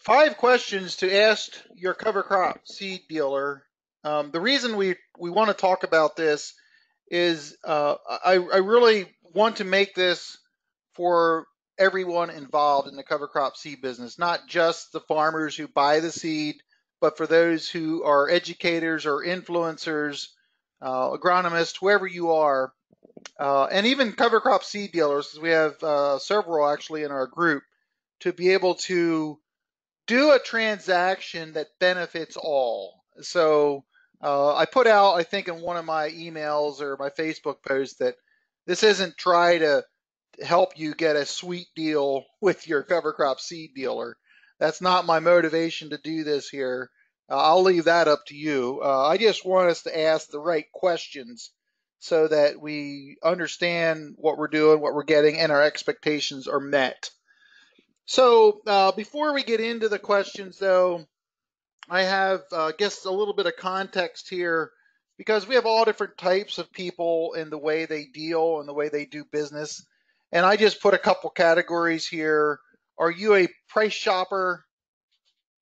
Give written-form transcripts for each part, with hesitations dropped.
5 questions to ask your cover crop seed dealer. The reason we want to talk about this is I really want to make this for everyone involved in the cover crop seed business, not just the farmers who buy the seed, but for those who are educators or influencers, agronomists, whoever you are, and even cover crop seed dealers, because we have several actually in our group, to be able to do a transaction that benefits all. So I put out, I think in one of my emails or my Facebook posts, that this isn't try to help you get a sweet deal with your cover crop seed dealer. That's not my motivation to do this here. I'll leave that up to you. I just want us to ask the right questions so that we understand what we're doing, what we're getting, and our expectations are met. So before we get into the questions, though, I have just a little bit of context here, because we have all different types of people in the way they deal and the way they do business. And I just put a couple categories here. Are you a price shopper,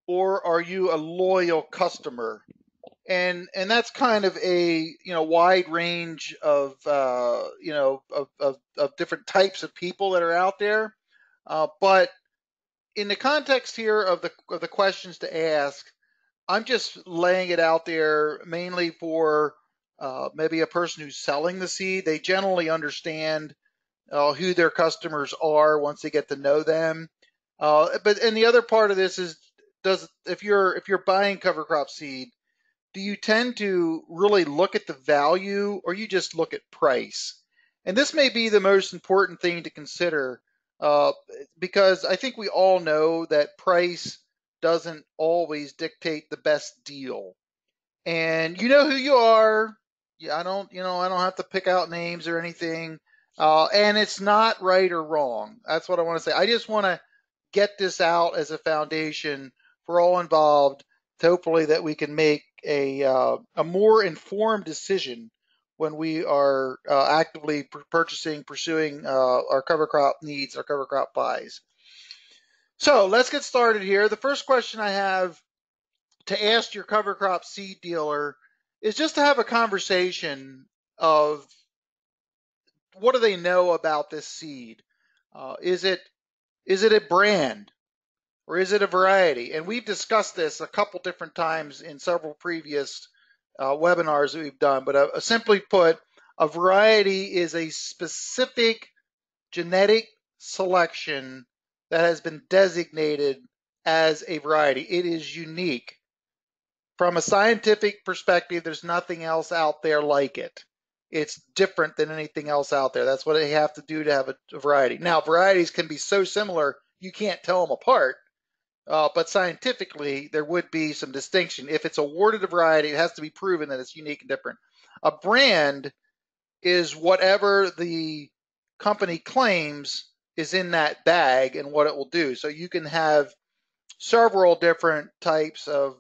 or are you a loyal customer? And that's kind of a wide range of of different types of people that are out there. But in the context here of the questions to ask, I'm just laying it out there mainly for maybe a person who's selling the seed. They generally understand who their customers are once they get to know them. But and the other part of this is, if you're buying cover crop seed, do you tend to really look at the value, or you just look at price? And this may be the most important thing to consider, because I think we all know that price doesn't always dictate the best deal. And you know who you are. Yeah, I don't have to pick out names or anything. And it's not right or wrong. That's what I want to say. I just want to get this out as a foundation for all involved, to hopefully that we can make a more informed decision when we are actively pursuing our cover crop needs, our cover crop buys. So let's get started here. The first question I have to ask your cover crop seed dealer is just to have a conversation of, what do they know about this seed? Is it a brand, or is it a variety? And we've discussed this a couple different times in several previous webinars that we've done, but simply put, a variety is a specific genetic selection that has been designated as a variety. It is unique. From a scientific perspective, there's nothing else out there like it. It's different than anything else out there. That's what they have to do to have a variety. Now, varieties can be so similar you can't tell them apart, but scientifically there would be some distinction. If it's awarded a variety, it has to be proven that it's unique and different. A brand is whatever the company claims is in that bag and what it will do. So you can have several different types of,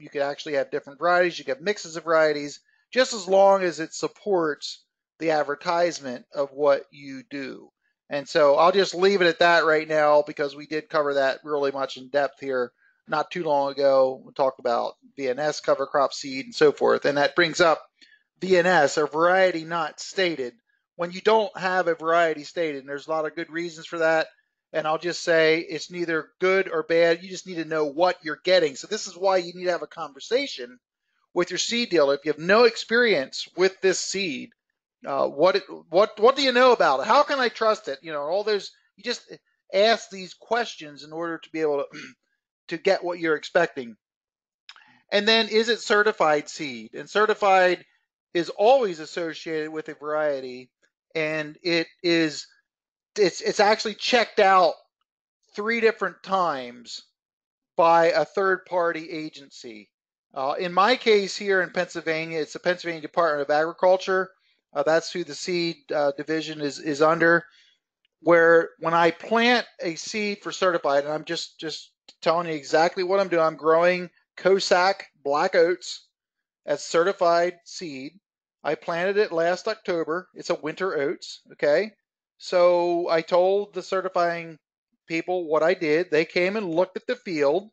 you could actually have different varieties, you could have mixes of varieties, just as long as it supports the advertisement of what you do. And so I'll just leave it at that right now, because we did cover that really much in depth here not too long ago. We talked about VNS, cover crop seed, and so forth. And that brings up VNS, or variety not stated. When you don't have a variety stated, and there's a lot of good reasons for that, and I'll just say it's neither good or bad. You just need to know what you're getting. So this is why you need to have a conversation with your seed dealer. If you have no experience with this seed, what do you know about it? How can I trust it? All those, you just ask these questions in order to be able to get what you're expecting. And then, is it certified seed? And certified is always associated with a variety, and it's actually checked out 3 different times by a third-party agency. In my case here in Pennsylvania, it's the Pennsylvania Department of Agriculture. That's who the seed division is under, where when I plant a seed for certified, and I'm just telling you exactly what I'm doing, I'm growing Cossack black oats as certified seed. I planted it last October. It's a winter oats, okay? So I told the certifying people what I did. They came and looked at the field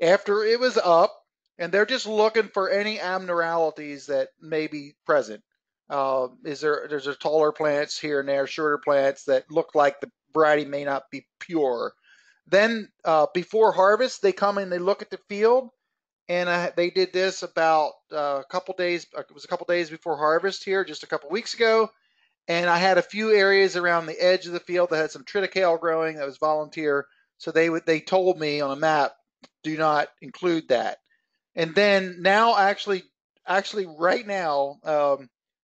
after it was up, and they're just looking for any abnormalities that may be present. There's taller plants here and there, shorter plants that look like the variety may not be pure. Then before harvest, they come and they look at the field, and they did this about a couple days. It was a couple days before harvest here, just a couple weeks ago. And I had a few areas around the edge of the field that had some triticale growing. That was volunteer, so they told me on a map, do not include that. And then now, actually right now,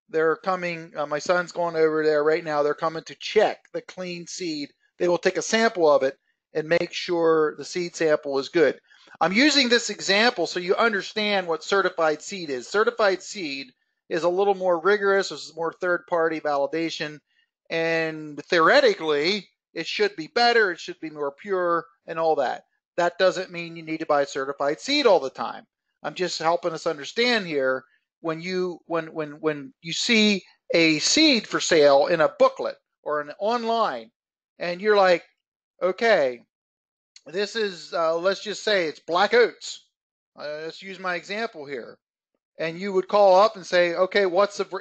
they're coming. My son's going over there right now. They're coming to check the clean seed. They will take a sample of it and make sure the seed sample is good. I'm using this example so you understand what certified seed is. Certified seed is a little more rigorous. There's more third-party validation, and theoretically, it should be better, it should be more pure, and all that. That doesn't mean you need to buy certified seed all the time. I'm just helping us understand here, when you see a seed for sale in a booklet or an online, and you're like, okay, this is, let's just say it's black oats. Let's use my example here. And you would call up and say, okay,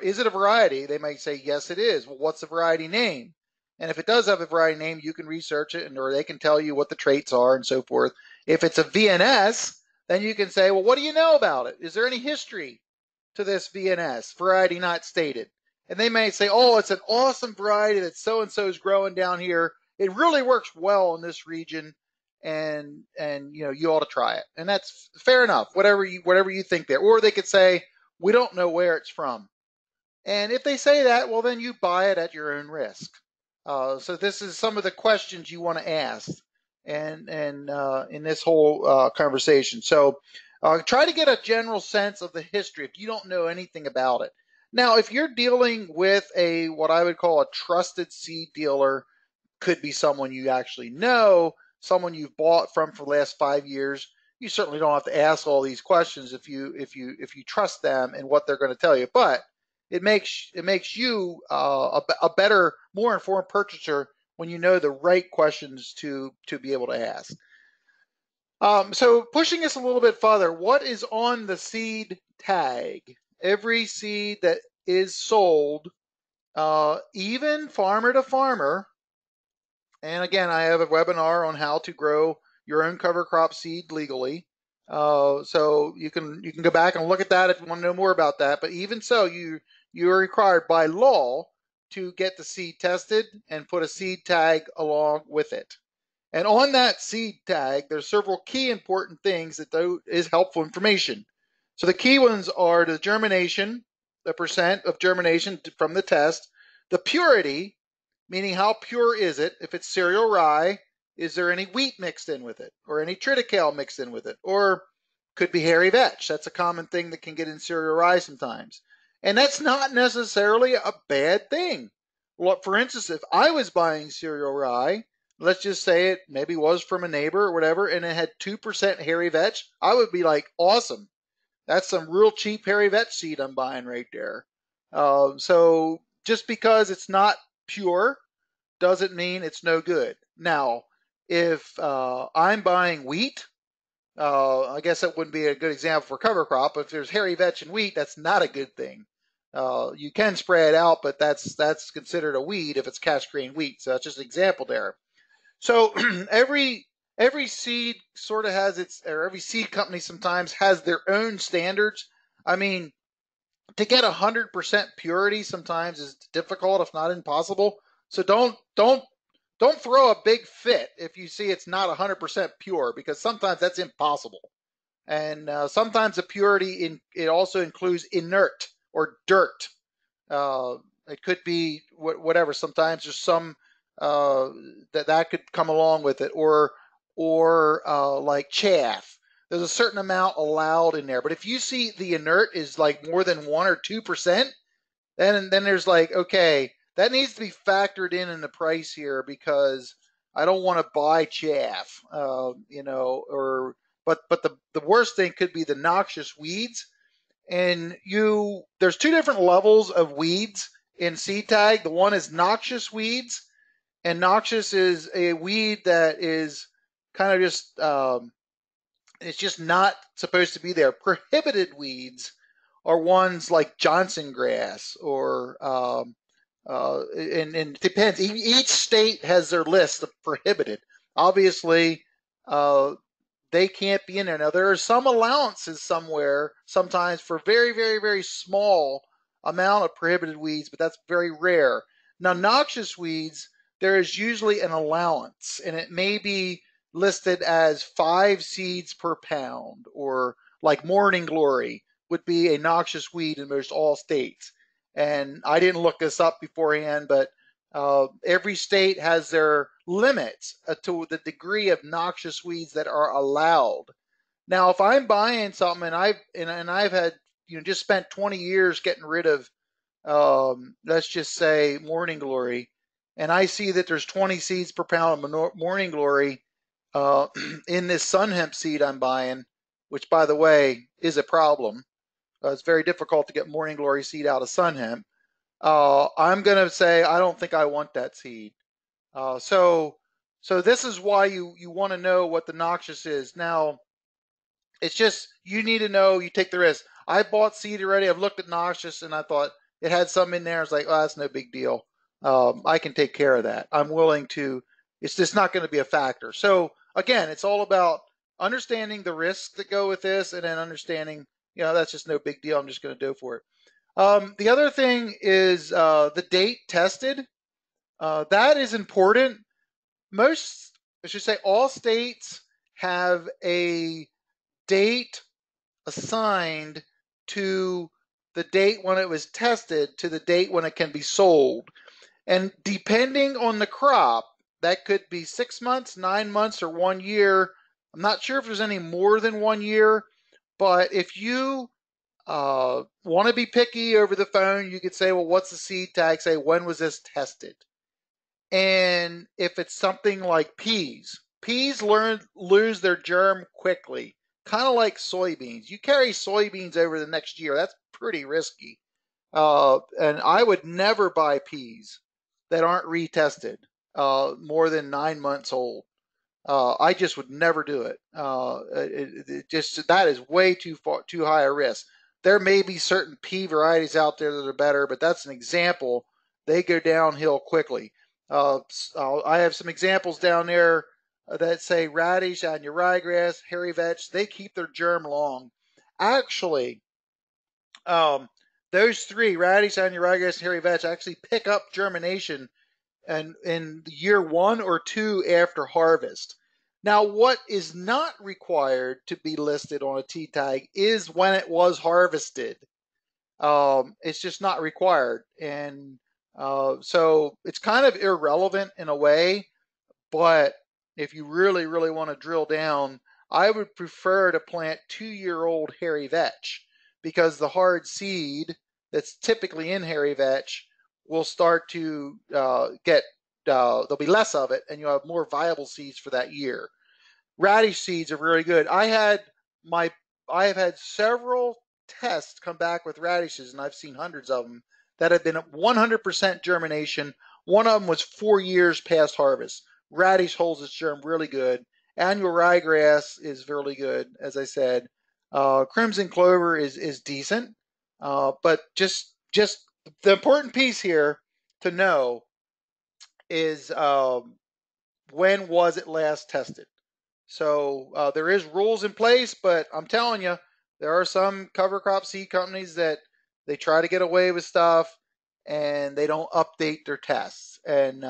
is it a variety? They might say, yes, it is. Well, what's the variety name? And if it does have a variety name, you can research it, or they can tell you what the traits are and so forth. If it's a VNS, then you can say, well, what do you know about it? Is there any history to this VNS, variety not stated? And they may say, oh, it's an awesome variety that so-and-so's growing down here. It really works well in this region, and you know, you ought to try it. And that's fair enough, whatever you think there. Or they could say, we don't know where it's from. And if they say that, well, then you buy it at your own risk. So this is some of the questions you want to ask and in this whole conversation. So try to get a general sense of the history if you don't know anything about it. Now, if you're dealing with a, what I would call a trusted seed dealer, could be someone you actually know, someone you've bought from for the last 5 years. You certainly don't have to ask all these questions if you trust them and what they're going to tell you. But it makes you a better, more informed purchaser when you know the right questions to be able to ask. So pushing us a little bit further, what is on the seed tag? Every seed that is sold, even farmer to farmer. And again, I have a webinar on how to grow your own cover crop seed legally. So you can go back and look at that if you want to know more about that. But even so, you are required by law to get the seed tested and put a seed tag along with it. And on that seed tag, there's several key important things that is helpful information. So the key ones are the germination, the percent of germination from the test, the purity, meaning how pure is it? If it's cereal rye, is there any wheat mixed in with it, or any triticale mixed in with it, or could be hairy vetch? That's a common thing that can get in cereal rye sometimes. And that's not necessarily a bad thing. Well, for instance, if I was buying cereal rye, let's just say it maybe was from a neighbor or whatever, and it had 2% hairy vetch, I would be like, awesome. That's some real cheap hairy vetch seed I'm buying right there. So just because it's not pure doesn't mean it's no good. Now, if I'm buying wheat, I guess that wouldn't be a good example for cover crop, but if there's hairy vetch and wheat, that's not a good thing. You can spray it out, but that's considered a weed if it's cash grain wheat. So that's just an example there. So every seed sort of has its, or every seed company sometimes has their own standards. I mean, to get 100% purity sometimes is difficult, if not impossible. So don't throw a big fit if you see it's not 100% pure, because sometimes that's impossible. And sometimes the purity it also includes inert or dirt. It could be whatever. Sometimes there's some that could come along with it, or like chaff. There's a certain amount allowed in there. But if you see the inert is like more than 1 or 2%, then there's like, okay, that needs to be factored in the price here, because I don't want to buy chaff, you know, but the worst thing could be the noxious weeds. And there's two different levels of weeds in CTAG. The one is noxious weeds, And noxious is a weed that is kind of just, it's just not supposed to be there. Prohibited weeds are ones like Johnson grass or, and it depends. Each state has their list of prohibited. Obviously, they can't be in there. Now, there are some allowances somewhere, sometimes for very, very, very small amount of prohibited weeds, but that's very rare. Now, noxious weeds, there is usually an allowance, and it may be listed as 5 seeds per pound, or like morning glory would be a noxious weed in most all states. And I didn't look this up beforehand, but every state has their limits to the degree of noxious weeds that are allowed. Now, if I'm buying something and I've had, you know, just spent 20 years getting rid of, let's just say morning glory, and I see that there's 20 seeds per pound of morning glory in this sun hemp seed I'm buying, which, by the way, is a problem. It's very difficult to get morning glory seed out of sun hemp. I'm going to say, I don't think I want that seed. So this is why you want to know what the noxious is. Now, it's just, you need to know, you take the risk. I bought seed already. I've looked at noxious and I thought it had some in there. I was like, oh, that's no big deal. I can take care of that. I'm willing to, it's just not going to be a factor. So again, it's all about understanding the risks that go with this and then understanding, you know, that's just no big deal. I'm just going to go for it. The other thing is the date tested. That is important. Most, I should say, all states have a date assigned to the date when it was tested to the date when it can be sold. And depending on the crop, that could be 6 months, 9 months, or 1 year. I'm not sure if there's any more than 1 year, but if you want to be picky over the phone, you could say, well, what's the seed tag? Say, when was this tested? And if it's something like peas, lose their germ quickly, kind of like soybeans. You carry soybeans over the next year. That's pretty risky. And I would never buy peas that aren't retested more than 9 months old. I just would never do it. That is way too far, too high a risk. There may be certain pea varieties out there that are better, but that's an example. They go downhill quickly. I have some examples down there that say radish, annual ryegrass, hairy vetch. They keep their germ long. Actually, those three, radish, annual ryegrass, and hairy vetch, actually pick up germination and in year 1 or 2 after harvest. Now, what is not required to be listed on a CTAG is when it was harvested. It's just not required. And so it's kind of irrelevant in a way, but if you really, really want to drill down, I would prefer to plant 2-year-old hairy vetch, because the hard seed that's typically in hairy vetch will start to there'll be less of it, and you'll have more viable seeds for that year. Radish seeds are really good. I have had several tests come back with radishes, and I've seen hundreds of them that have been 100% germination. One of them was 4 years past harvest. Radish holds its germ really good. Annual ryegrass is really good, as I said. Crimson clover is decent, but just the important piece here to know is when was it last tested. So there is rules in place, but I'm telling you, there are some cover crop seed companies that they try to get away with stuff and they don't update their tests. And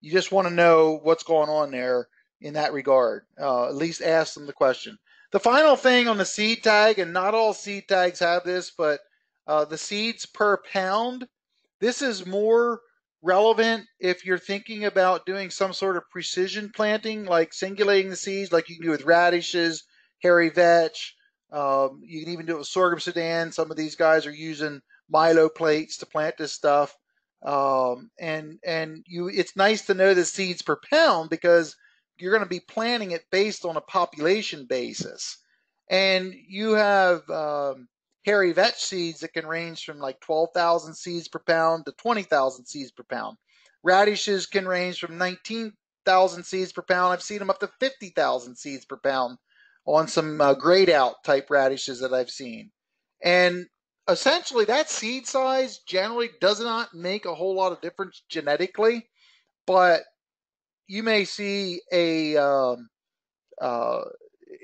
you just want to know what's going on there in that regard. At least ask them the question. The final thing on the seed tag, and not all seed tags have this, but the seeds per pound. This is more relevant if you're thinking about doing some sort of precision planting, like singulating the seeds, like you can do with radishes, hairy vetch. You can even do it with sorghum sudan. Some of these guys are using Milo plates to plant this stuff. It's nice to know the seeds per pound, because you're going to be planting it based on a population basis. And you have hairy vetch seeds that can range from like 12,000 seeds per pound to 20,000 seeds per pound. Radishes can range from 19,000 seeds per pound. I've seen them up to 50,000 seeds per pound on some grayed out type radishes that I've seen. And essentially that seed size generally does not make a whole lot of difference genetically, but you may see a,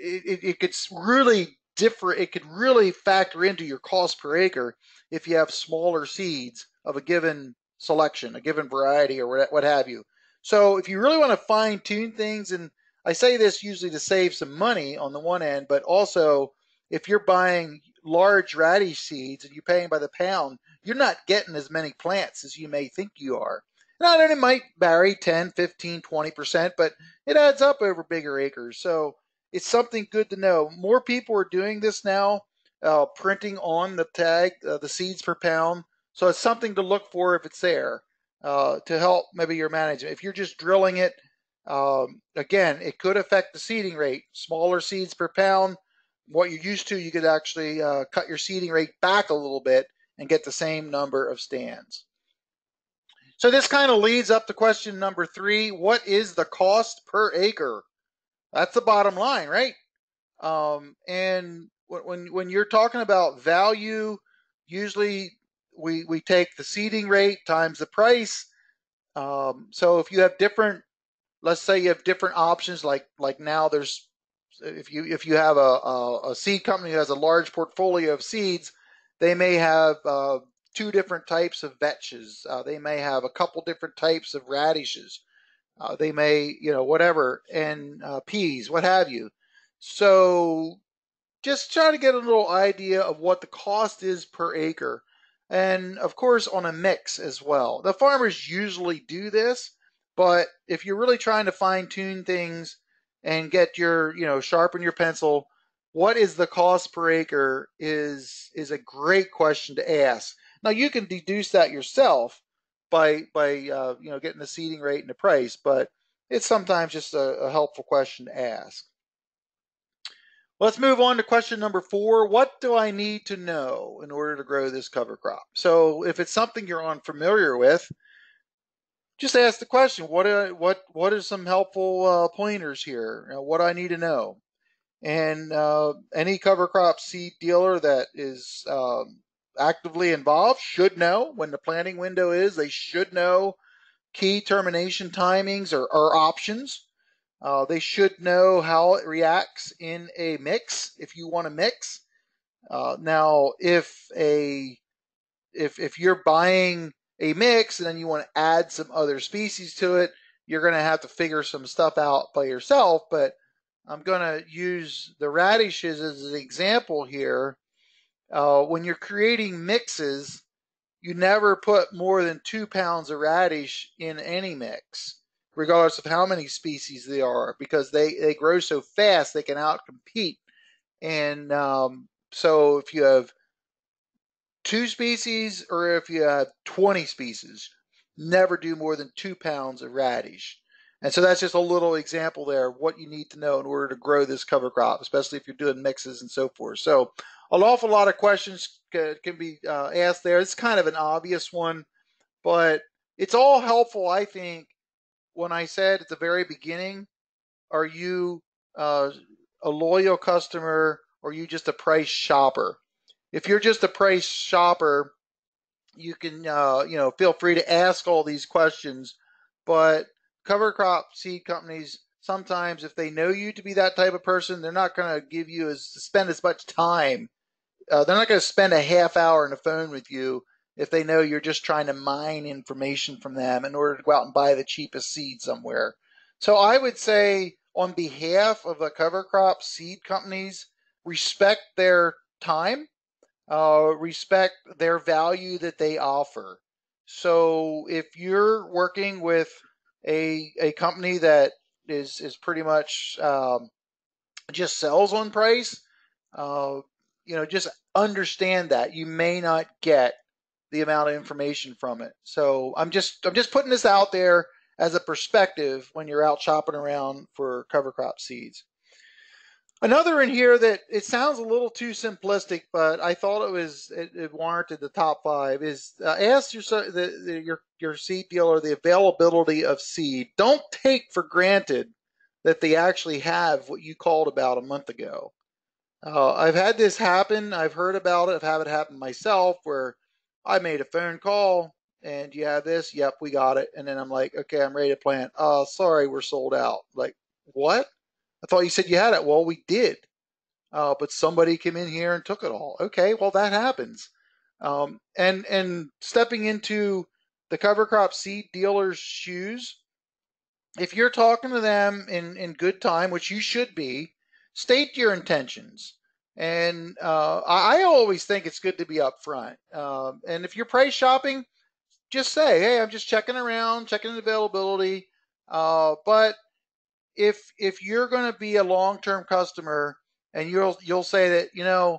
it could really differ. It could really factor into your cost per acre if you have smaller seeds of a given selection, a given variety, or what have you. So if you really want to fine tune things, and I say this usually to save some money on the one end, but also if you're buying large radish seeds and you're paying by the pound, you're not getting as many plants as you may think you are. Now, it might vary 10, 15, 20%, but it adds up over bigger acres. So it's something good to know. More people are doing this now, printing on the tag, the seeds per pound. So it's something to look for if it's there to help maybe your management. If you're just drilling it, again, it could affect the seeding rate. Smaller seeds per pound, what you're used to, you could actually cut your seeding rate back a little bit and get the same number of stands. So this kind of leads up to question number 3. What is the cost per acre? That's the bottom line, right? And when you're talking about value, usually we take the seeding rate times the price. So if you have different, let's say you have different options, like now there's, if you have a seed company who has a large portfolio of seeds, they may have 2 different types of vetches. They may have a couple different types of radishes. They may, whatever, and peas, what have you. So just try to get a little idea of what the cost is per acre. And of course, on a mix as well. The farmers usually do this, but if you're really trying to fine tune things and get your, sharpen your pencil, what is the cost per acre is a great question to ask. Now you can deduce that yourself by getting the seeding rate and the price, but it's sometimes just a helpful question to ask. Let's move on to question number 4. What do I need to know in order to grow this cover crop? So if it's something you're unfamiliar with, just ask the question, what are some helpful pointers here? What do I need to know? And any cover crop seed dealer that is actively involved should know when the planting window is. They should know key termination timings or options. They should know how it reacts in a mix if you want to mix. Now, if you're buying a mix and then you want to add some other species to it, you're going to have to figure some stuff out by yourself. But I'm going to use the radishes as an example here. When you're creating mixes, you never put more than 2 pounds of radish in any mix, regardless of how many species there are, because they grow so fast they can outcompete. And so if you have 2 species or if you have 20 species, never do more than 2 pounds of radish. And so that's just a little example there of what you need to know in order to grow this cover crop, especially if you're doing mixes and so forth. So an awful lot of questions can be asked there. It's kind of an obvious one, but it's all helpful, I think. When I said at the very beginning, are you a loyal customer or are you just a price shopper? If you're just a price shopper, you can feel free to ask all these questions, but cover crop seed companies, sometimes if they know you to be that type of person, they're not going to give you spend as much time. They're not going to spend a half hour on the phone with you if they know you're just trying to mine information from them in order to go out and buy the cheapest seed somewhere. So I would say on behalf of the cover crop seed companies, respect their time, respect their value that they offer. So if you're working with a company that is pretty much just sells on price, just understand that you may not get the amount of information from it. So I'm just putting this out there as a perspective when you're out shopping around for cover crop seeds. Another in here that it sounds a little too simplistic, but I thought it warranted the top five is ask your seed dealer the availability of seed. Don't take for granted that they actually have what you called about a month ago. I've had this happen. I've heard about it. I've had it happen myself where I made a phone call and you have this. Yep, we got it. And then I'm like, okay, I'm ready to plant. Sorry, we're sold out. Like, what? I thought you said you had it. Well, we did, but somebody came in here and took it all. Okay, well, that happens. And stepping into the cover crop seed dealer's shoes, if you're talking to them in good time, which you should be, state your intentions. And I always think it's good to be upfront. And if you're price shopping, just say, hey, I'm just checking around, checking the availability, but if you're going to be a long-term customer and you'll say that, you know,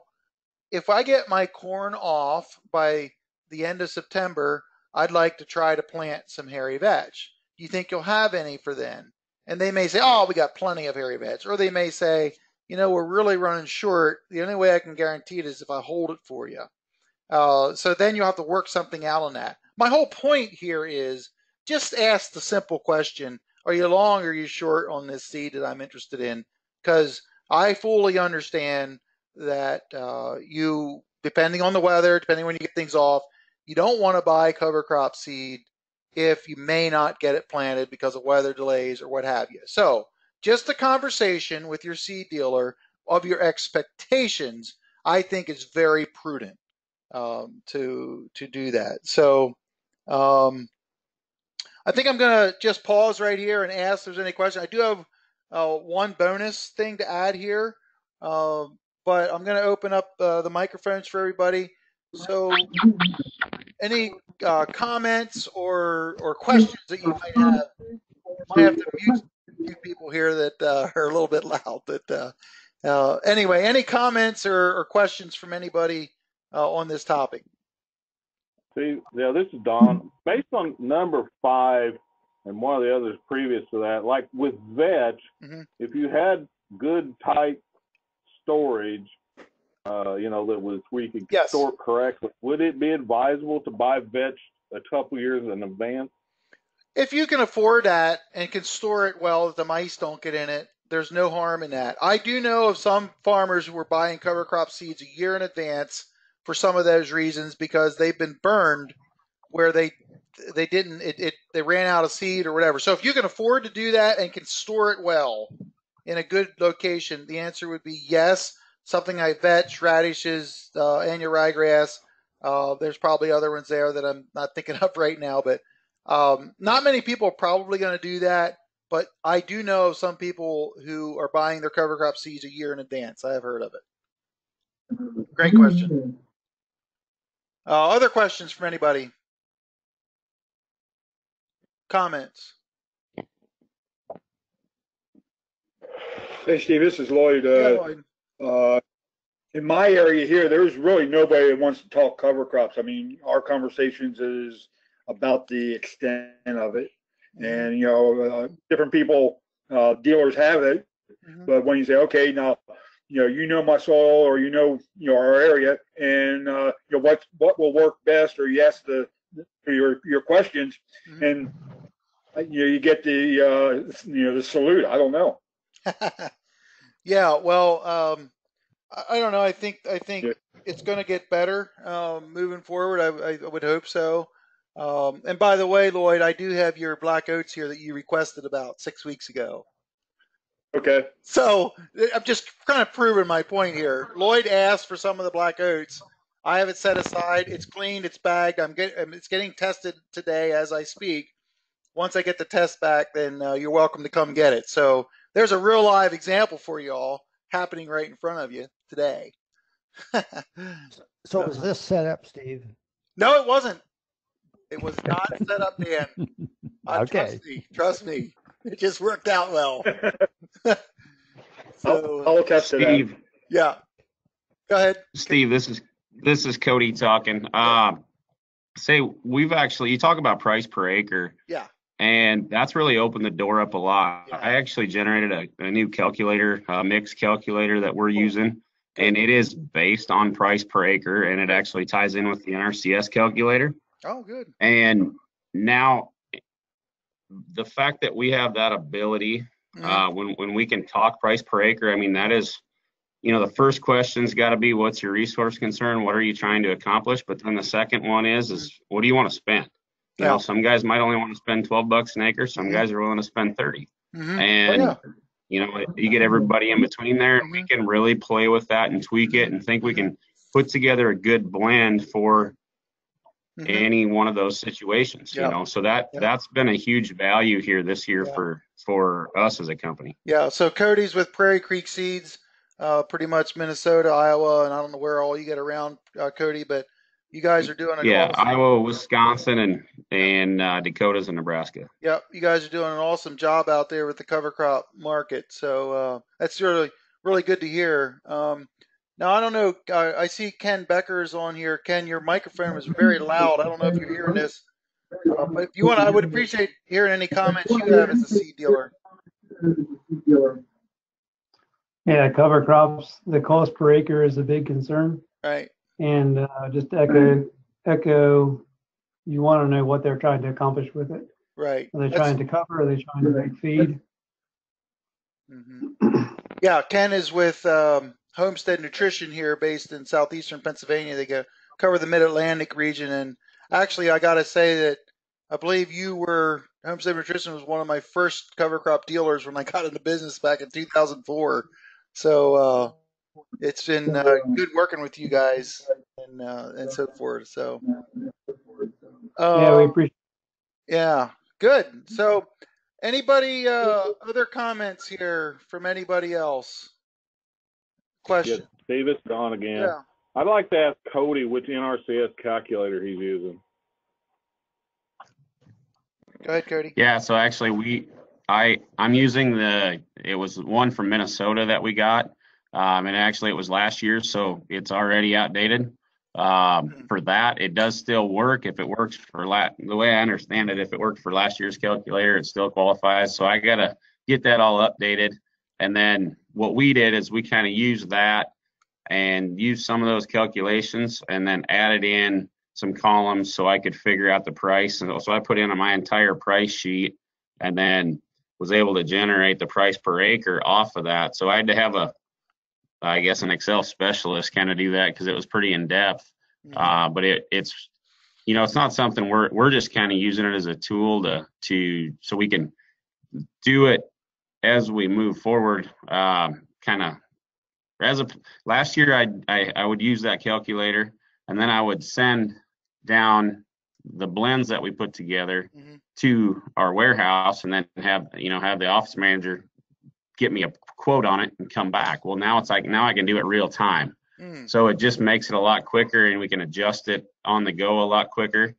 if I get my corn off by the end of September, I'd like to try to plant some hairy vetch. Do you think you'll have any for then? And they may say, oh, we got plenty of hairy vetch. Or they may say, you know, we're really running short. The only way I can guarantee it is if I hold it for you. So then you'll have to work something out on that. My whole point here is just ask the simple question, are you long or are you short on this seed that I'm interested in? Because I fully understand that you, depending on the weather, depending when you get things off, you don't want to buy cover crop seed if you may not get it planted because of weather delays or what have you. So just a conversation with your seed dealer of your expectations, I think is very prudent to do that. So I think I'm going to just pause right here and ask if there's any questions. I do have one bonus thing to add here, but I'm going to open up the microphones for everybody. So any comments or questions that you might have? I have to mute a few people here that are a little bit loud. But anyway, any comments or questions from anybody on this topic? Yeah, this is Don. Based on number 5 and one of the others previous to that, like with vetch, if you had good tight storage, you know, that was we could store correctly, would it be advisable to buy vetch a couple years in advance? If you can afford that and can store it well, if the mice don't get in it, there's no harm in that. I do know of some farmers who were buying cover crop seeds a year in advance for some of those reasons, because they've been burned where they ran out of seed or whatever. So if you can afford to do that and can store it well in a good location, the answer would be yes. Something like vetch, radishes, annual ryegrass. There's probably other ones there that I'm not thinking of right now, but not many people are probably going to do that. But I do know some people who are buying their cover crop seeds a year in advance. I have heard of it. Great question. Other questions from anybody? Comments? Hey, Steve, this is Lloyd. Lloyd. In my area here, there's really nobody that wants to talk cover crops. I mean, our conversations is about the extent of it. And, you know, different people, dealers have it. But when you say, okay, now, you know my soil, or you know our area, and you know what will work best, or you ask your questions, and you get the the salute. I don't know. Yeah, well, I don't know. I think it's going to get better moving forward. I would hope so. And by the way, Lloyd, I do have your black oats here that you requested about 6 weeks ago. Okay. So I'm just kind of proving my point here. Lloyd asked for some of the black oats. I have it set aside. It's cleaned. It's bagged. It's getting tested today as I speak. Once I get the test back, then you're welcome to come get it. So there's a real live example for you all happening right in front of you today. So was this set up, Steve? No, it wasn't. It was not set up, Dan. Okay. Trust me. It just worked out well. So, I'll test it out. Yeah. Go ahead, Steve. This is Cody talking. Say you talk about price per acre. Yeah. And that's really opened the door up a lot. I actually generated a new calculator, a mix calculator that we're using, and it is based on price per acre, and it actually ties in with the NRCS calculator. Oh, good. And now the fact that we have that ability, when we can talk price per acre, I mean, that is, you know, the first question's got to be, what's your resource concern? What are you trying to accomplish? But then the second one is what do you want to spend? You know, some guys might only want to spend $12 an acre. Some guys are willing to spend $30. And, you know, you get everybody in between there, and we can really play with that and tweak it and think we can put together a good blend for any one of those situations, you know. So that's been a huge value here this year for us as a company. Yeah, so Cody's with Prairie Creek Seeds, pretty much Minnesota, Iowa, and I don't know where all you get around, Cody, but you guys are doing awesome. Iowa, Wisconsin, and Dakotas and Nebraska. Yep, you guys are doing an awesome job out there with the cover crop market. So that's really, really good to hear. Now, I don't know. I see Ken Becker's on here. Ken, your microphone is very loud. I don't know if you're hearing this. But if you want, I would appreciate hearing any comments you have as a seed dealer. Yeah, cover crops, the cost per acre is a big concern. Right. And just to echo, you want to know what they're trying to accomplish with it. Right. Are they trying to cover? Are they trying to make feed? Yeah, Ken is with Homestead Nutrition here, based in southeastern Pennsylvania. They cover the Mid-Atlantic region. And actually, I got to say that I believe Homestead Nutrition was one of my first cover crop dealers when I got into business back in 2004. So, it's been good working with you guys and so forth. So yeah, we appreciate it. Yeah, good. So anybody other comments here from anybody else? Question. Yeah, Steve, it's Don again. Yeah. I'd like to ask Cody which NRCS calculator he's using. Go ahead, Cody. Yeah, so actually I'm using it was one from Minnesota that we got. And actually it was last year, so it's already outdated. For that, it does still work. If it works for the way I understand it, if it worked for last year's calculator, it still qualifies. So I gotta get that all updated. And then what we did is we kind of used that and used some of those calculations and then added in some columns so I could figure out the price. And so I put in my entire price sheet and then was able to generate the price per acre off of that. So I had to have an Excel specialist kind of do that because it was pretty in depth. But it's, you know, it's not something we're just kind of using it as a tool to so we can do it as we move forward. Kind of as of last year, I would use that calculator and then I would send down the blends that we put together to our warehouse and then have the office manager get me a quote on it and come back. Well, now it's like, now I can do it real time. So it just makes it a lot quicker and we can adjust it on the go a lot quicker.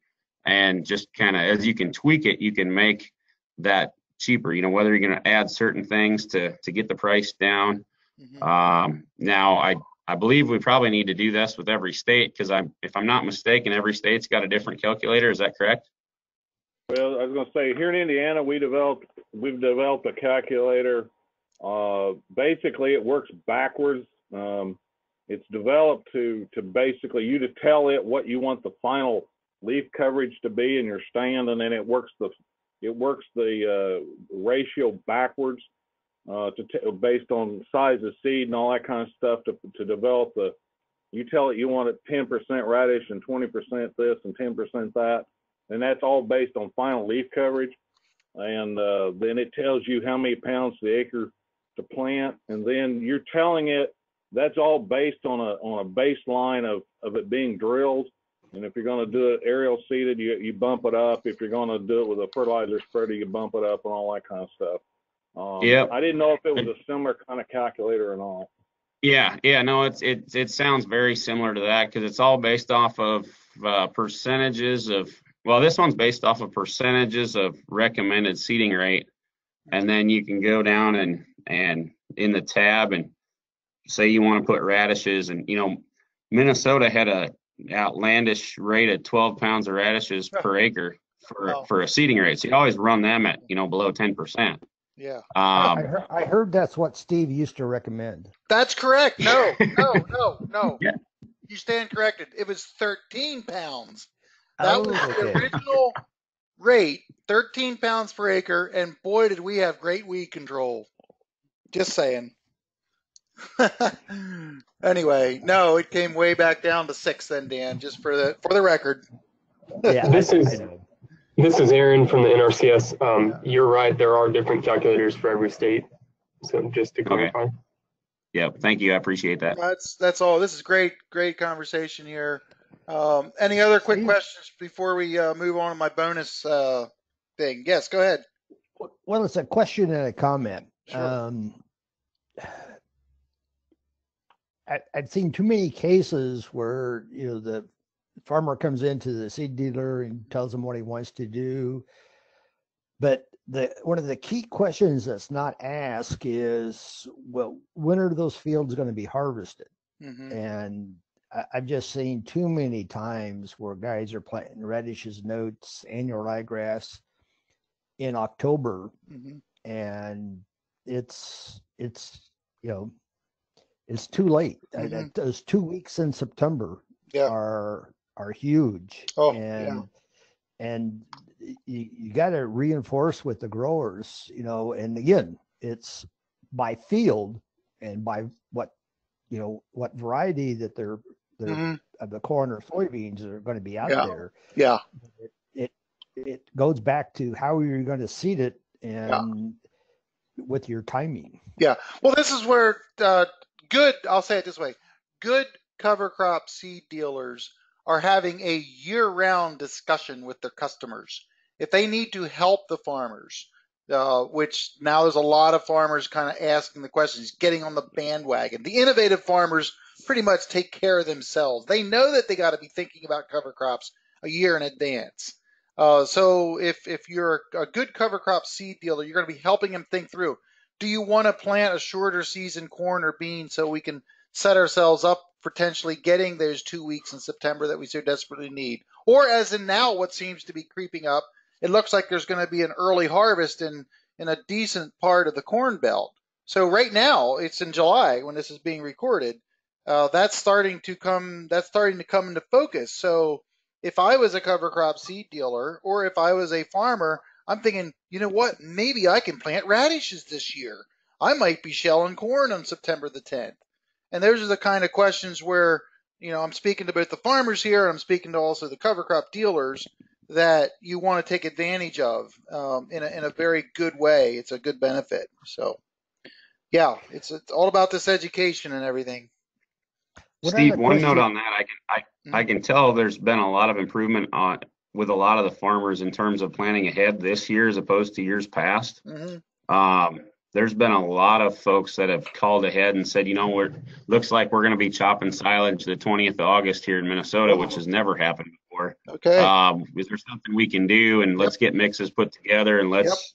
And just kind of, as you can tweak it, you can make that cheaper, you know, whether you're going to add certain things to get the price down. Now I believe we probably need to do this with every state. Cause if I'm not mistaken, every state's got a different calculator. Is that correct? Well, I was going to say here in Indiana, we've developed a calculator. Basically it works backwards. It's developed to basically you to tell it what you want the final leaf coverage to be in your stand, and then it works the ratio backwards based on size of seed and all that kind of stuff to develop you tell it you want it 10% radish and 20% this and 10% that, and that's all based on final leaf coverage. And then it tells you how many pounds the acre to plant, and then you're telling it that's all based on a baseline of it being drilled. And if you're going to do it aerial seeded, you bump it up. If you're going to do it with a fertilizer spreader, you bump it up and all that kind of stuff. I didn't know if it was a similar kind of calculator and all. Yeah, no, it sounds very similar to that because it's all based off of percentages of. Well, this one's based off of percentages of recommended seeding rate, and then you can go down and in the tab and say you want to put radishes, and you know Minnesota had an outlandish rate of 12 pounds of radishes per acre for a seeding rate. So you always run them at, you know, below 10%. Yeah. I heard that's what Steve used to recommend. That's correct. No, no. Yeah. You stand corrected. It was 13 pounds. That was the original rate, 13 pounds per acre. And boy, did we have great weed control. Just saying. Anyway, no, it came way back down to 6 then, Dan, just for the record. Yeah, this is Aaron from the NRCS. You're right, there are different calculators for every state. So just to clarify. Okay. Yeah, thank you. I appreciate that. That's all. This is great conversation here. Any other quick questions before we move on to my bonus thing? Yes, go ahead. Well, it's a question and a comment. Sure. I've seen too many cases where, you know, the farmer comes into the seed dealer and tells him what he wants to do. But one of the key questions that's not asked is, well, when are those fields going to be harvested? Mm-hmm. And I've just seen too many times where guys are planting radishes, notes, annual ryegrass in October. Mm-hmm. And it's, you know, it's too late. Mm-hmm. Those 2 weeks in September are huge. Oh, and you got to reinforce with the growers, you know. And again, it's by field and by what variety that they're mm-hmm. of the corn or soybeans are going to be out there. Yeah, it goes back to how you're going to seed it and with your timing. Yeah. Well, this is where. Good, I'll say it this way, good cover crop seed dealers are having a year-round discussion with their customers. If they need to help the farmers, which now there's a lot of farmers kind of asking the questions, getting on the bandwagon. The innovative farmers pretty much take care of themselves. They know that they got to be thinking about cover crops a year in advance. So if you're a good cover crop seed dealer, you're going to be helping them think through. Do you want to plant a shorter season corn or bean so we can set ourselves up potentially getting those 2 weeks in September that we so desperately need? Or as in now, what seems to be creeping up, it looks like there's going to be an early harvest in a decent part of the Corn Belt. So right now, it's in July when this is being recorded. That's starting to come into focus. So if I was a cover crop seed dealer, or if I was a farmer, I'm thinking, you know what, maybe I can plant radishes this year. I might be shelling corn on September the 10th. And those are the kind of questions where, you know, I'm speaking to both the farmers here, and I'm speaking to also the cover crop dealers that you want to take advantage of in a very good way. It's a good benefit. So, yeah, it's all about this education and everything. Steve, one note on that. I can tell there's been a lot of improvement on with a lot of the farmers in terms of planning ahead this year as opposed to years past. Mm-hmm. There's been a lot of folks that have called ahead and said, you know, looks like we're going to be chopping silage the 20th of August here in Minnesota, which has never happened before. Okay. Is there something we can do? And let's get mixes put together and let's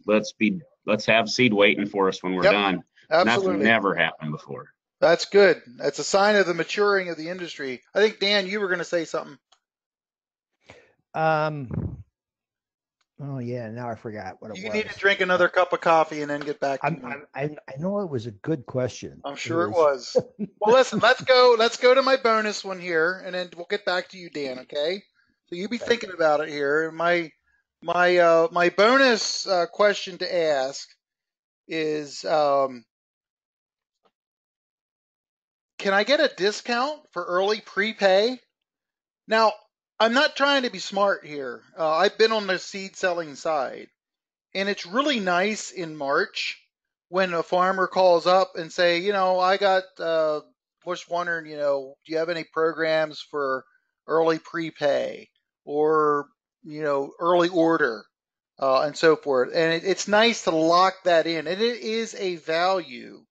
have seed waiting for us when we're done. Absolutely. And that's never happened before. That's good. That's a sign of the maturing of the industry. I think, Dan, you were going to say something. Oh yeah, now I forgot what it was. You need to drink another cup of coffee and then get back to me. I know it was a good question. I'm sure it was. Well, listen, let's go to my bonus one here, and then we'll get back to you, Dan. Okay? So you be thinking about it here. My bonus question to ask is, can I get a discount for early prepay? Now, I'm not trying to be smart here. I've been on the seed selling side, and it's really nice in March when a farmer calls up and say, you know, I got was wondering, you know, do you have any programs for early prepay or, you know, early order and so forth. And it's nice to lock that in. And it is a value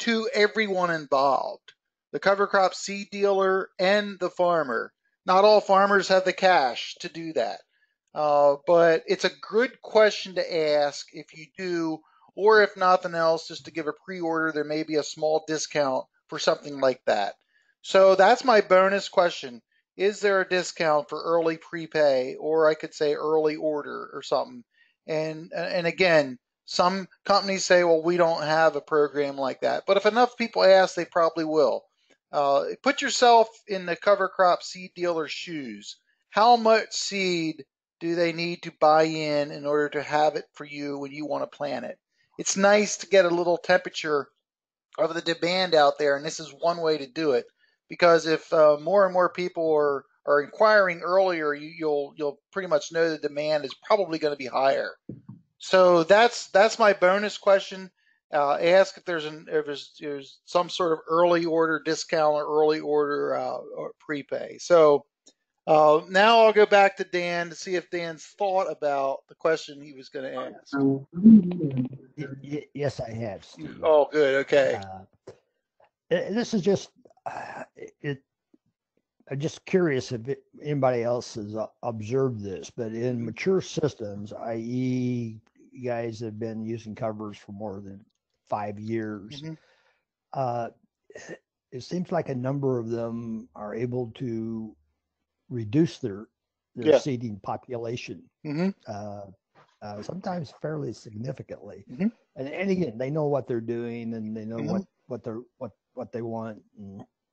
to everyone involved, the cover crop seed dealer and the farmer. Not all farmers have the cash to do that, but it's a good question to ask if you do, or if nothing else, just to give a pre-order, there may be a small discount for something like that. So that's my bonus question. is there a discount for early prepay, or I could say early order or something? And again, some companies say, well, we don't have a program like that. But if enough people ask, they probably will. Put yourself in the cover crop seed dealer's shoes. How much seed do they need to buy in order to have it for you when you want to plant it? It's nice to get a little temperature of the demand out there, and this is one way to do it. Because if more and more people are inquiring earlier, you'll pretty much know the demand is probably going to be higher. So that's my bonus question. Ask if there's some sort of early order discount or early order or prepay. So now I'll go back to Dan to see if Dan's thought about the question he was going to ask. Yes, I have, Steve. Oh, good. Okay. This is just I'm just curious if anybody else has observed this, but in mature systems, i.e., guys that have been using covers for more than 5 years, mm-hmm. It seems like a number of them are able to reduce their seeding population, mm-hmm. Sometimes fairly significantly. Mm-hmm. And again, they know what they're doing, and they know mm-hmm. what they want.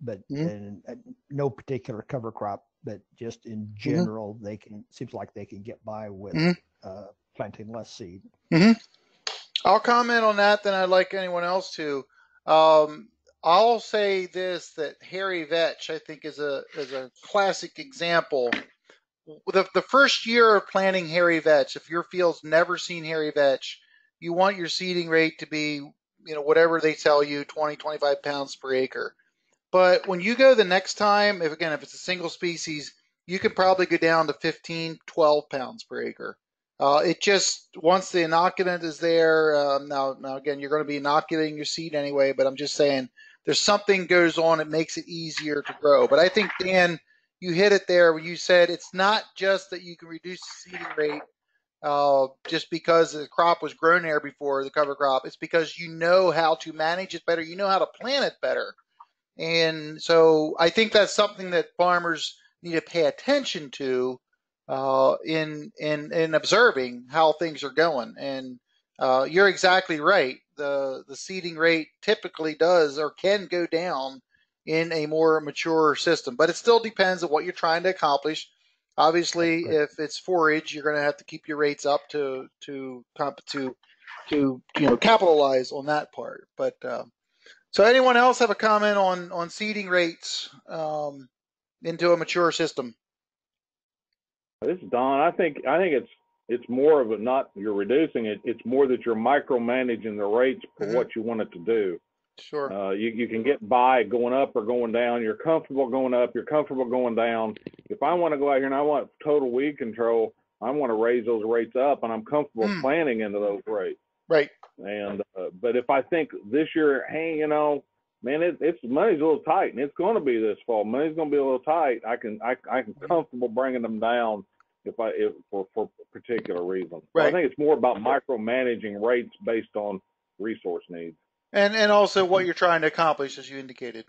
But mm-hmm. and no particular cover crop, but just in general, mm-hmm. seems like they can get by with mm-hmm. Planting less seed. Mm-hmm. I'll comment on that, then I'd like anyone else to. I'll say this, that hairy vetch, I think, is a classic example. The first year of planting hairy vetch, if your field's never seen hairy vetch, you want your seeding rate to be, whatever they tell you, 20, 25 pounds per acre. But when you go the next time, if it's a single species, you can probably go down to 15, 12 pounds per acre. It just, once the inoculant is there, now again, you're going to be inoculating your seed anyway, but I'm just saying there's something goes on. It makes it easier to grow. But I think, Dan, you hit it there when you said it's not just that you can reduce the seeding rate just because the crop was grown there before, the cover crop. It's because you know how to manage it better. You know how to plant it better. And so I think that's something that farmers need to pay attention to in observing how things are going. And you're exactly right. The seeding rate typically does or can go down in a more mature system, but it still depends on what you're trying to accomplish. Obviously, if it's forage, you're going to have to keep your rates up to capitalize on that part. But so anyone else have a comment on seeding rates into a mature system? This is Don. I think it's more of a, not you're reducing it. It's more that you're micromanaging the rates for mm-hmm. what you want it to do. Sure. You can get by going up or going down. You're comfortable going up. You're comfortable going down. If I want to go out here and I want total weed control, I want to raise those rates up, and I'm comfortable planting into those rates. Right. And but if I think this year, hey, man, it's money's a little tight, and it's going to be this fall. Money's going to be a little tight. I can comfortable bringing them down if for particular reasons. Right. So I think it's more about micromanaging rates based on resource needs. And also what you're trying to accomplish, as you indicated.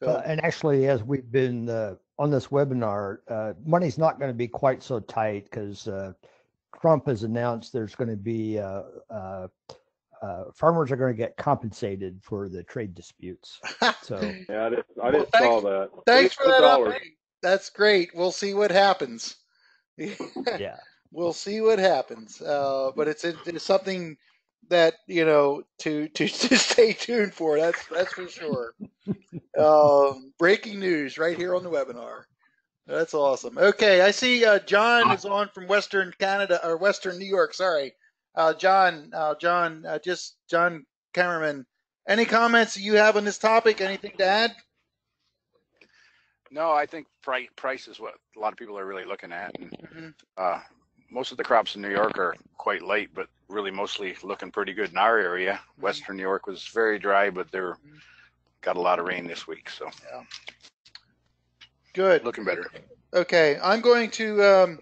So. And actually, as we've been on this webinar, money's not going to be quite so tight because. Trump has announced there's going to be farmers are going to get compensated for the trade disputes. So yeah, I just saw that. Thanks for that update. That's great. We'll see what happens. Yeah, we'll see what happens. But it's something that to stay tuned for. That's for sure. Breaking news right here on the webinar. That's awesome. Okay, I see John is on from Western Canada or Western New York. Sorry, John Cameraman. Any comments you have on this topic? Anything to add? No, I think price is what a lot of people are really looking at. And, mm-hmm. Most of the crops in New York are quite late, but really mostly looking pretty good in our area. Mm-hmm. Western New York was very dry, but they got a lot of rain this week. So. Yeah. Good. Looking better. Okay, I'm going to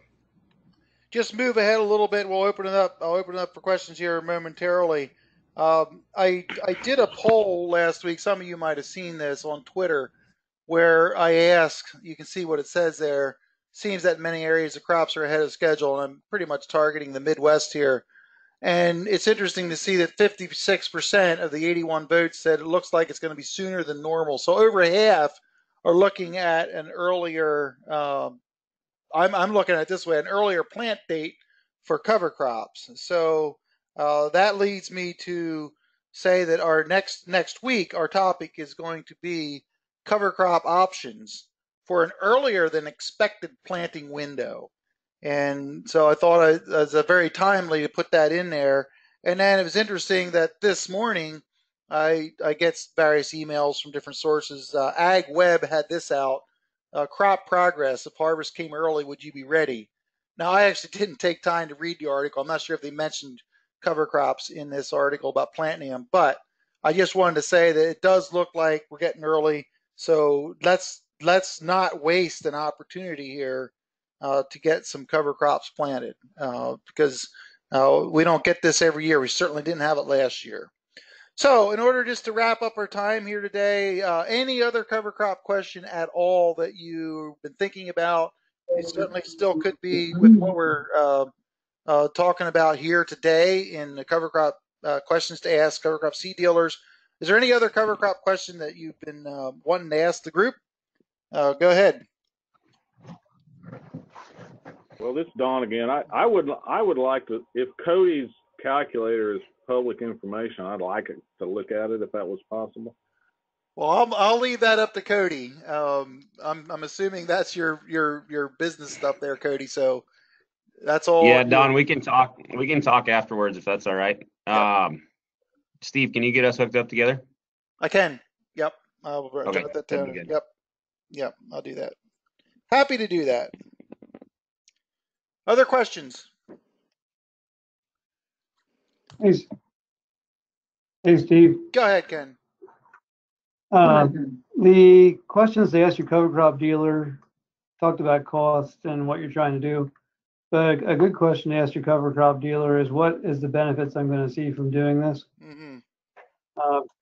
just move ahead a little bit. We'll open it up. I'll open it up for questions here momentarily. I did a poll last week. Some of you might have seen this on Twitter where I ask, you can see what it says there, seems that many areas of crops are ahead of schedule, and I'm pretty much targeting the Midwest here. And it's interesting to see that 56% of the 81 votes said it looks like it's going to be sooner than normal. So over half are looking at an earlier, I'm looking at it this way, an earlier plant date for cover crops. So that leads me to say that our next week, our topic is going to be cover crop options for an earlier than expected planting window. And so I thought it was very timely to put that in there. And then it was interesting that this morning, I get various emails from different sources. Ag Web had this out, crop progress, if harvest came early, would you be ready? Now, I actually didn't take time to read the article. I'm not sure if they mentioned cover crops in this article about planting them, but I just wanted to say that it does look like we're getting early. So let's not waste an opportunity here to get some cover crops planted because we don't get this every year. We certainly didn't have it last year. So in order just to wrap up our time here today, any other cover crop question at all that you've been thinking about, it certainly still could be with what we're talking about here today in the cover crop questions to ask cover crop seed dealers. Is there any other cover crop question that you've been wanting to ask the group? Go ahead. Well, this is Don again. I would like to, if Cody's calculator is public information, I'd like it to look at it if that was possible. Well, I'll leave that up to Cody. I'm assuming that's your business stuff there, Cody. So that's all. Yeah, Don, we can talk afterwards if that's all right. Yeah. Steve, can you get us hooked up together? I can. Yep. I'll okay. Jot that down. Yep. Yep. I'll do that. Happy to do that. Other questions? Hey, Steve. Go ahead, Ken. The questions they asked your cover crop dealer talked about cost and what you're trying to do. But a good question to ask your cover crop dealer is, what is the benefits I'm going to see from doing this? Mm-hmm.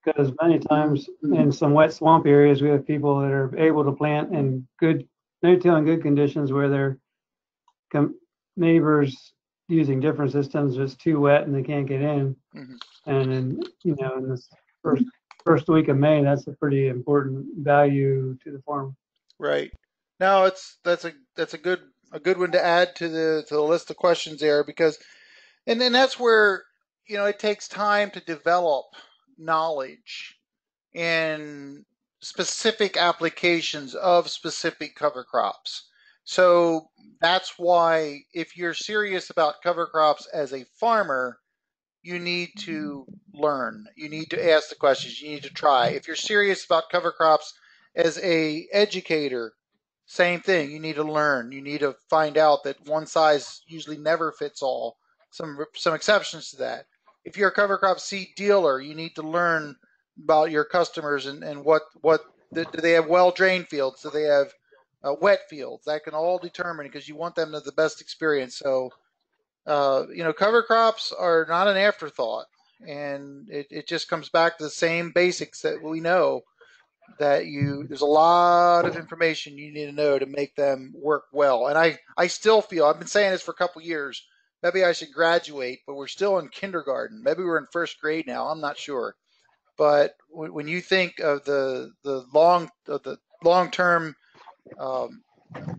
Because many times in some wet swamp areas, we have people that are able to plant in good no-till and good conditions where they're neighbors using different systems, it's too wet and they can't get in. Mm-hmm. And in, you know, in this first week of May, that's a pretty important value to the farm. Right. Now that's a good one to add to the list of questions there, because and then that's where, you know, it takes time to develop knowledge in specific applications of specific cover crops. So that's why if you're serious about cover crops as a farmer, you need to learn. You need to ask the questions. You need to try. If you're serious about cover crops as an educator, same thing. You need to learn. You need to find out that one size usually never fits all. Some exceptions to that. If you're a cover crop seed dealer, you need to learn about your customers and what do they have well-drained fields? Do they have wet fields? That can all determine, because you want them to have the best experience. So, you know, cover crops are not an afterthought, and it just comes back to the same basics that we know, that there's a lot of information you need to know to make them work well. And I still feel, I've been saying this for a couple years, maybe I should graduate, but we're still in kindergarten. Maybe we're in first grade now. I'm not sure. But when you think of the long-term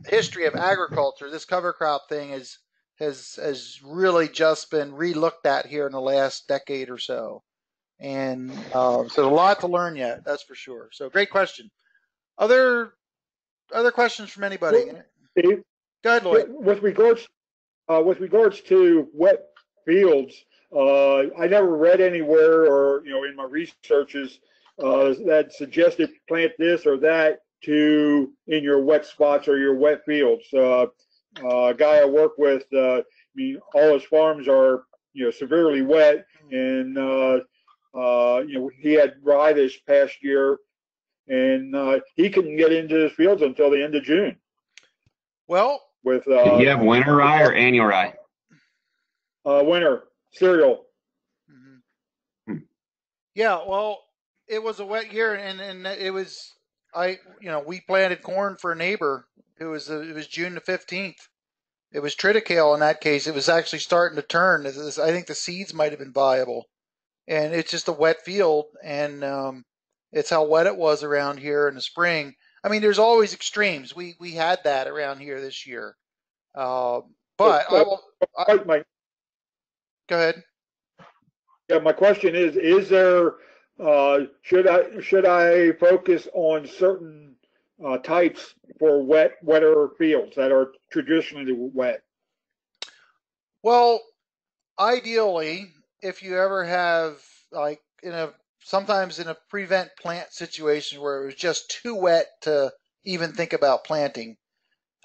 history of agriculture, this cover crop thing has really just been relooked at here in the last decade or so, and so there's a lot to learn yet, that's for sure. So great question. Other questions from anybody? Steve, go ahead, Lloyd. With regards to wet fields, I never read anywhere, or you know, in my researches that suggested plant this or that to in your wet spots or your wet fields. A guy I work with, I mean, all his farms are, you know, severely wet, and you know, he had rye this past year, and he couldn't get into his fields until the end of June. Well, with did you have winter rye or annual rye? Winter cereal. Mm-hmm. Yeah, well, it was a wet year, and it was. we planted corn for a neighbor. It was June the 15th. It was triticale in that case. It was actually starting to turn. I think the seeds might have been viable, and it's just a wet field, and it's how wet it was around here in the spring. I mean, there's always extremes. We had that around here this year, but go ahead. Yeah, my question is there should I focus on certain types for wetter fields that are traditionally wet? Well, ideally, if you ever have, like, sometimes in a prevent plant situation where it was just too wet to even think about planting,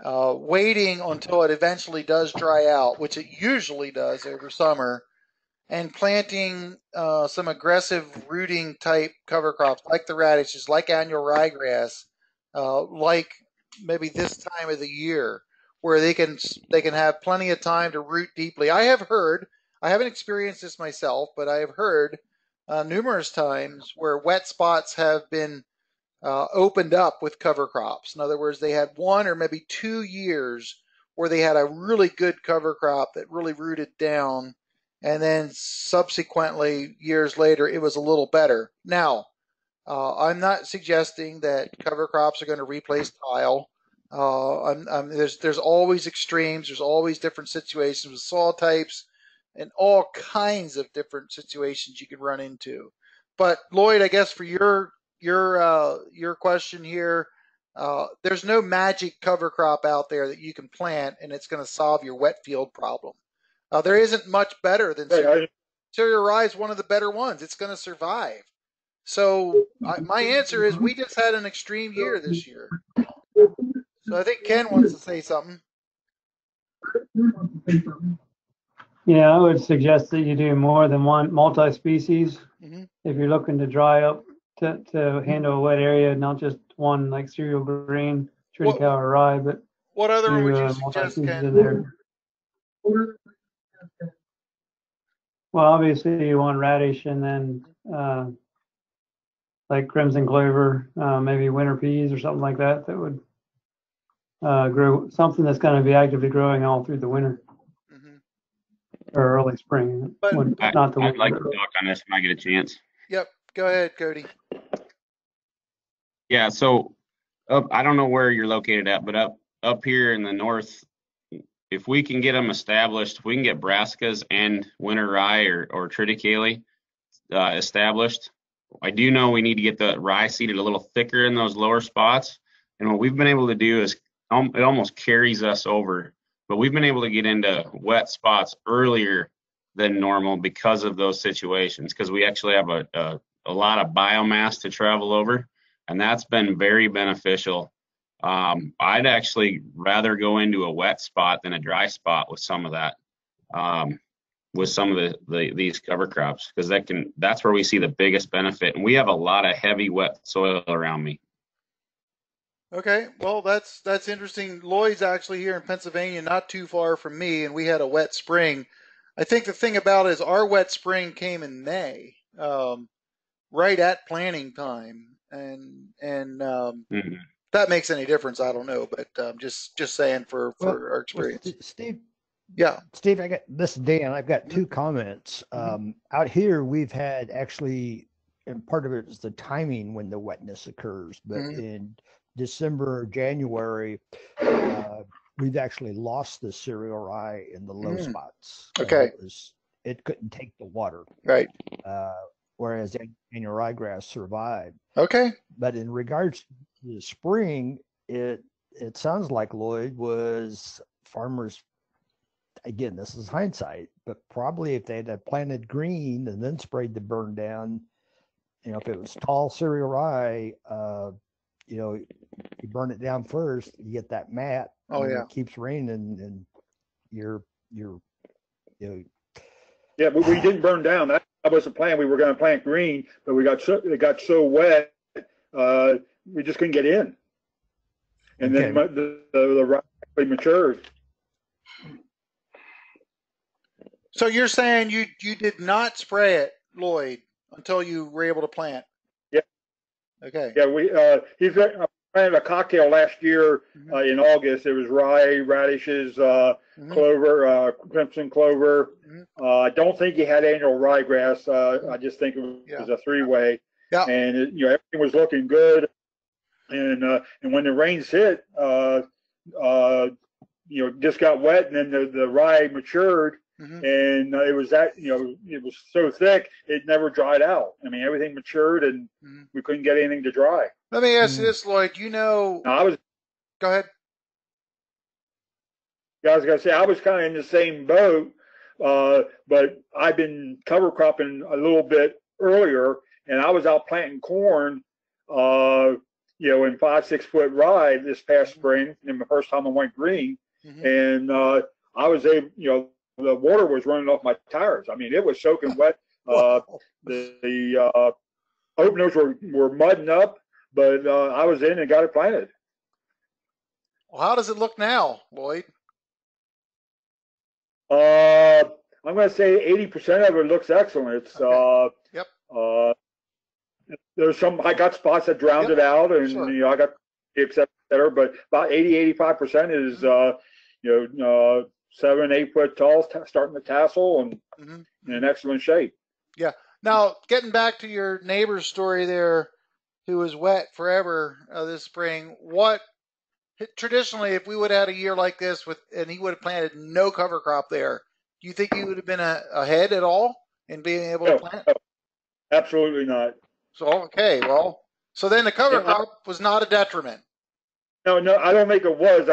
waiting until it eventually does dry out, which it usually does over summer, and planting some aggressive rooting type cover crops like the radishes, like annual ryegrass, like maybe this time of the year, where they can have plenty of time to root deeply. I have heard, I haven't experienced this myself, but I have heard numerous times where wet spots have been opened up with cover crops. In other words, they had 1 or maybe 2 years where they had a really good cover crop that really rooted down, and then subsequently years later it was a little better. Now, I'm not suggesting that cover crops are going to replace tile. There's always extremes. There's always different situations with soil types and all kinds of different situations you could run into. But Lloyd, I guess for your question here, there's no magic cover crop out there that you can plant and it's going to solve your wet field problem. There isn't much better than cereal. Cereal rye is one of the better ones. It's going to survive. So my answer is we just had an extreme year this year. So I think Ken wants to say something. Yeah, I would suggest that you do more than one multi-species. Mm-hmm. If you're looking to dry up to handle a wet area, not just one like cereal green, triticale or rye, but what other one would you suggest, Ken? Well, obviously you want radish, and then like crimson clover, maybe winter peas or something like that, that would grow something that's going to be actively growing all through the winter, mm-hmm, or early spring. But I'd like to talk on this when I get a chance. Yep, go ahead, Cody. Yeah, so I don't know where you're located at, but up here in the north, if we can get them established, we can get brassicas and winter rye or triticale established. I do know we need to get the rye seeded a little thicker in those lower spots. And what we've been able to do is it almost carries us over, but we've been able to get into wet spots earlier than normal because of those situations, because we actually have a lot of biomass to travel over, and that's been very beneficial. I'd actually rather go into a wet spot than a dry spot with some of that, with some of these cover crops, because that's where we see the biggest benefit. And we have a lot of heavy wet soil around me. Okay, well that's interesting. Lloyd's actually here in Pennsylvania, not too far from me, and we had a wet spring. I think the thing about it is our wet spring came in May, right at planting time, and mm-hmm. That makes any difference, I don't know, but just saying for our experience. Steve. Yeah. Steve, this is Dan. I've got two comments. Out here, we've had actually, and part of it is the timing when the wetness occurs, but mm-hmm. in December or January, we've actually lost the cereal rye in the low mm-hmm. spots. Okay. It couldn't take the water. Right. Whereas annual ryegrass survived. Okay. But in regards to the spring, it sounds like, Lloyd, was farmers, again, this is hindsight, but probably if they had planted green and then sprayed the burn down, if it was tall cereal rye, you burn it down first, you get that mat. Oh yeah. It keeps raining, and you're. Yeah, but we didn't burn down. That was the plan. We were going to plant green, but it got so wet, we just couldn't get in. And okay. Then the rye matured. So you're saying you did not spray it, Lloyd, until you were able to plant? Yeah. Okay. Yeah, we he's planted a cocktail last year in August. It was rye, radishes, clover, crimson clover. I don't think he had annual ryegrass. I just think it was, it was a three-way. Yeah. And it, you know, everything was looking good. And when the rains hit, you know, just got wet, and then the rye matured. And it was that, you know, it was so thick, it never dried out. I mean, everything matured, and we couldn't get anything to dry. Let me ask you this, Lloyd. You know, now, go ahead. Yeah, I was going to say, I was kind of in the same boat, but I've been cover cropping a little bit earlier, and I was out planting corn, you know, in 5-6 foot rye this past spring, and the first time I went green. And I was able, you know, the water was running off my tires. I mean, it was soaking wet. The openers were mudding up, but I was in and got it planted. Well, how does it look now, Lloyd? I'm going to say 80% of it looks excellent. It's there's some, I got spots that drowned it out, and you know, I got etc. But about 85% is you know, 7-8 foot tall, starting to tassel, and in excellent shape. Yeah. Now, getting back to your neighbor's story there, who was wet forever this spring. What traditionally, if we would have had a year like this with, and he would have planted no cover crop there, do you think he would have been ahead at all in being able to plant? No, absolutely not. So okay, well, so then the cover crop was not a detriment. No, no, I don't think it was.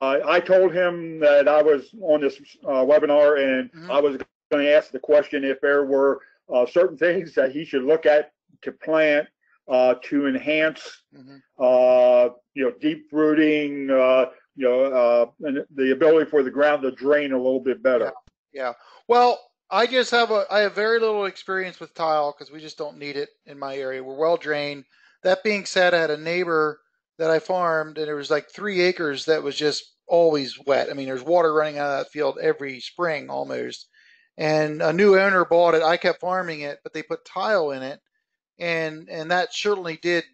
I told him that I was on this webinar, and I was going to ask the question if there were certain things that he should look at to plant to enhance, you know, deep rooting, you know, and the ability for the ground to drain a little bit better. Yeah. Well, I just have I have very little experience with tile because we just don't need it in my area. We're well drained. That being said, I had a neighbor that I farmed, and it was like 3 acres that was just always wet. I mean, there's water running out of that field every spring almost. And a new owner bought it. I kept farming it, but they put tile in it, and that certainly did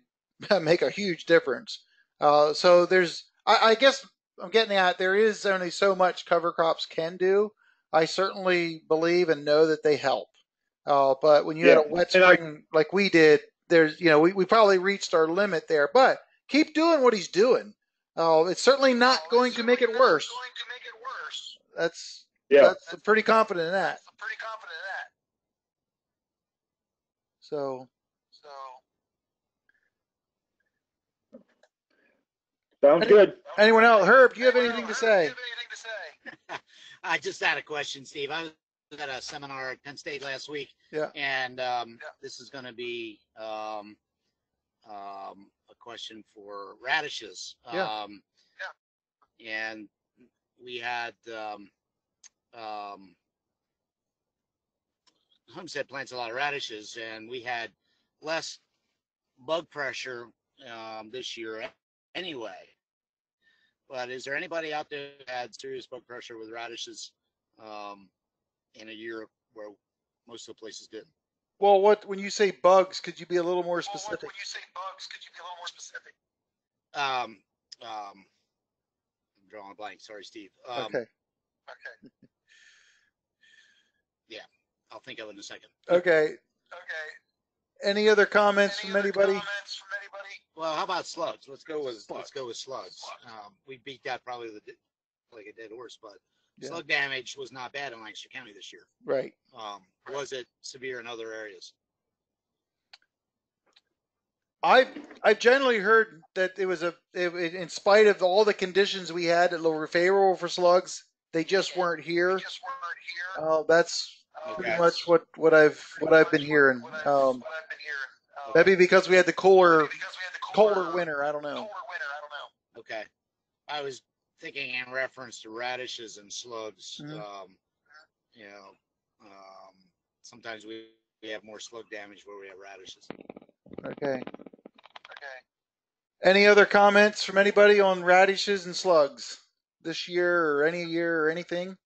make a huge difference. So there's, I guess I'm getting at, there is only so much cover crops can do. I certainly believe and know that they help. But when you had a wet spring like we did, there's, you know, we probably reached our limit there, but keep doing what he's doing. It's certainly not going to make it worse. That's I'm pretty confident in that. So sounds good. Anyone else? Herb, do you have anything to say? I just had a question, Steve. I was at a seminar at Penn State last week, and this is going to be a question for radishes. And we had Homestead plants a lot of radishes, and we had less bug pressure this year anyway. But is there anybody out there that had serious bug pressure with radishes in a year where most of the places didn't? Well, what, when you say bugs, could you be a little more specific? I'm drawing a blank. Sorry, Steve. Okay. Yeah, I'll think of it in a second. Okay. Any other comments from anybody? Well, how about slugs? Let's go with slugs. We beat that probably like a dead horse, but slug damage was not bad in Lancaster County this year. Right. Was it severe in other areas? I've generally heard that it was in spite of all the conditions we had that were favorable for slugs, they just weren't here. That's pretty much what I've been hearing. Maybe because we had the colder winter. I don't know. Okay. I was thinking in reference to radishes and slugs. You know, sometimes we have more slug damage where we have radishes. Okay. Any other comments from anybody on radishes and slugs this year or any year or anything?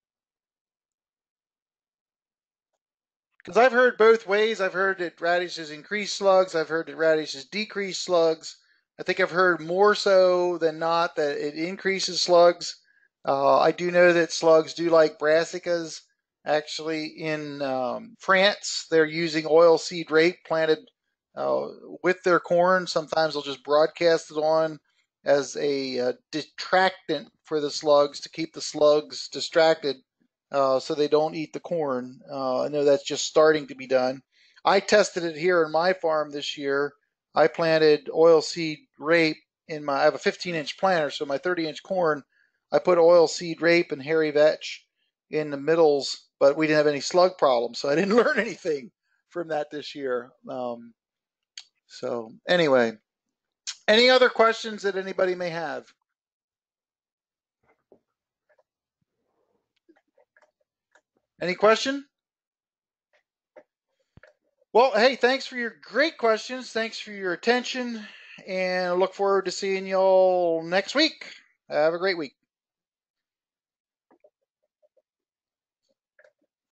Because I've heard both ways. I've heard that radishes increase slugs. I've heard that radishes decrease slugs. I think I've heard more so than not that it increases slugs. I do know that slugs do like brassicas. Actually, in France, they're using oilseed rape planted with their corn. Sometimes they'll just broadcast it on as a detractant for the slugs to keep the slugs distracted so they don't eat the corn. I know that's just starting to be done. I tested it here on my farm this year. I planted oilseed rape in my, I have a 15-inch planter, so my 30-inch corn, I put oilseed rape and hairy vetch in the middles, but we didn't have any slug problems, so I didn't learn anything from that this year. So anyway, any other questions that anybody may have? Any question? Well, hey, thanks for your great questions. Thanks for your attention, and I look forward to seeing y'all next week. Have a great week.